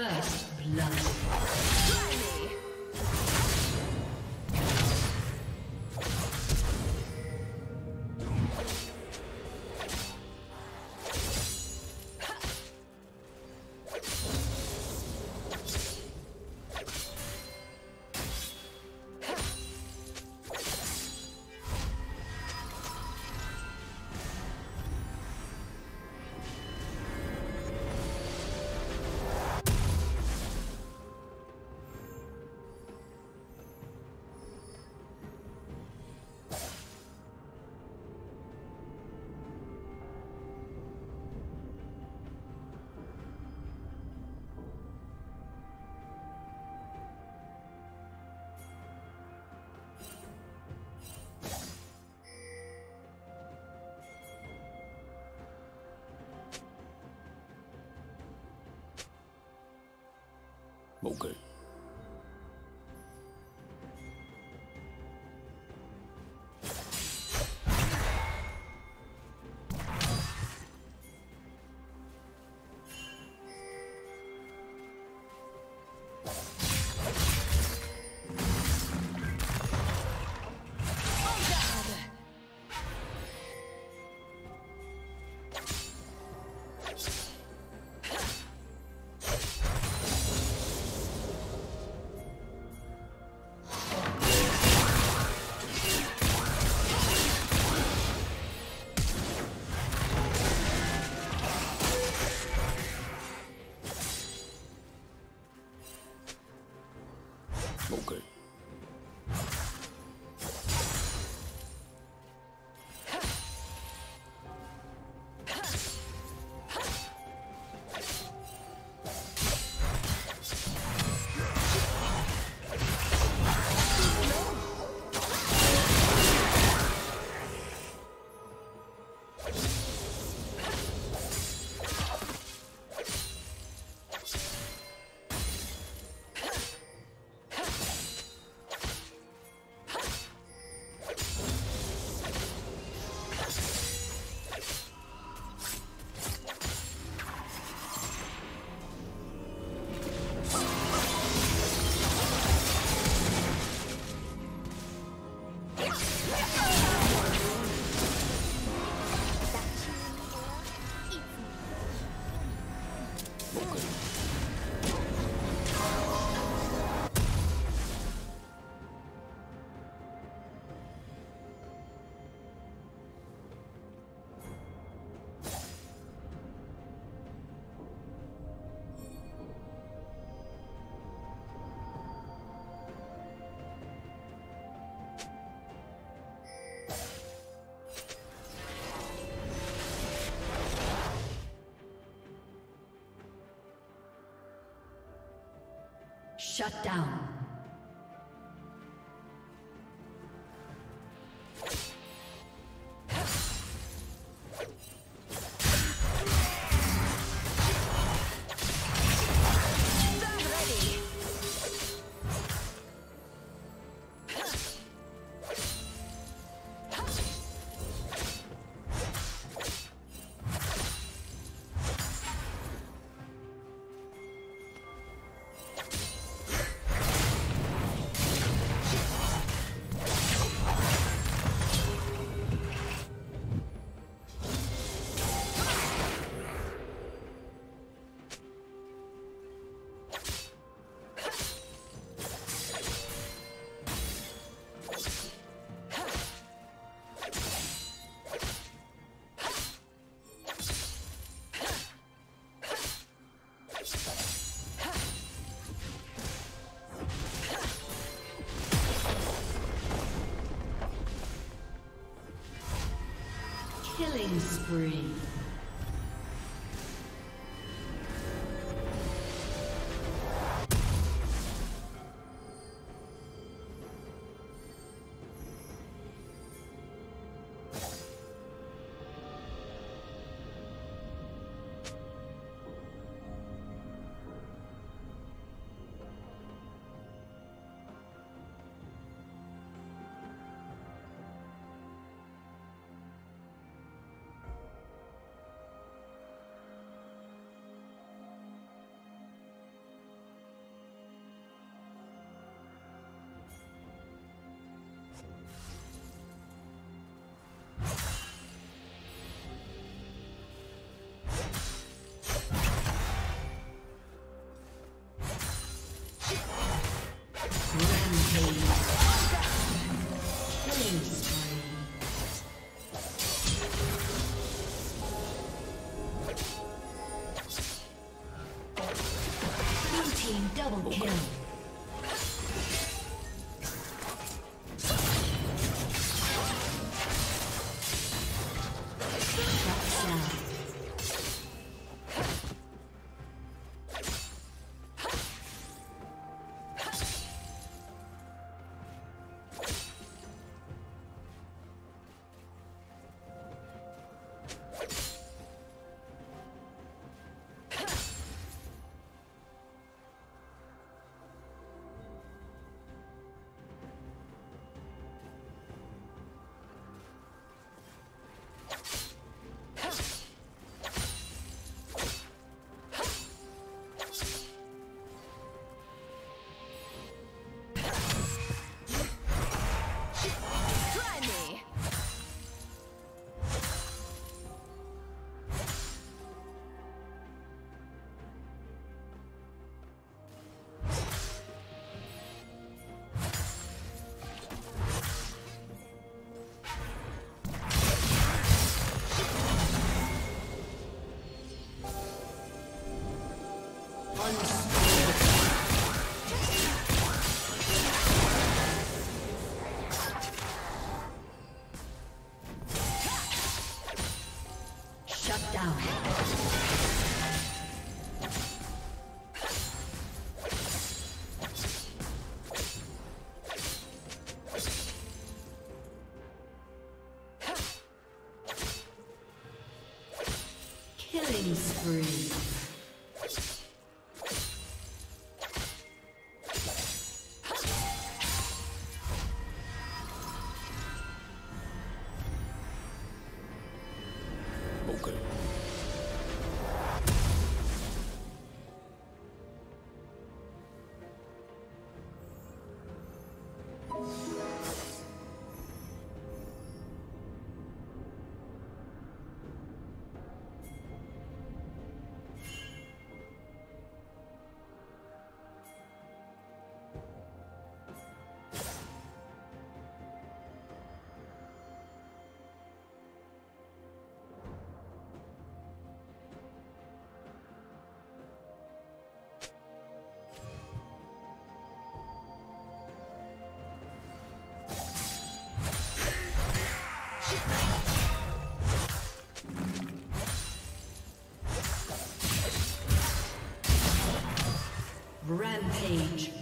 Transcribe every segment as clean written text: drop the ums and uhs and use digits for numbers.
First blood. Okay. Shut down. Killing spree. kill. Killing spree. Rampage.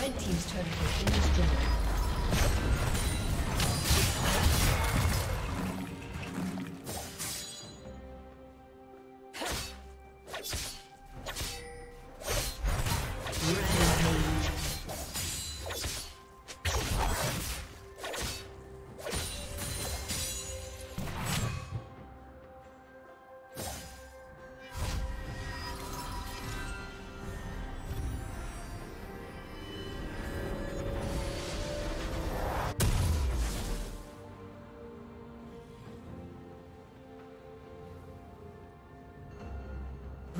Red team's turret has been destroyed.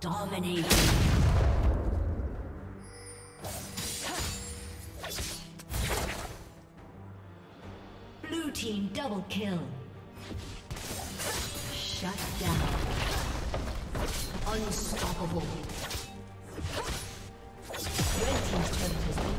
Dominate. Blue team double kill. Shut down. Unstoppable. Red team's turret has been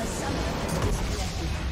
A summoner has disconnected.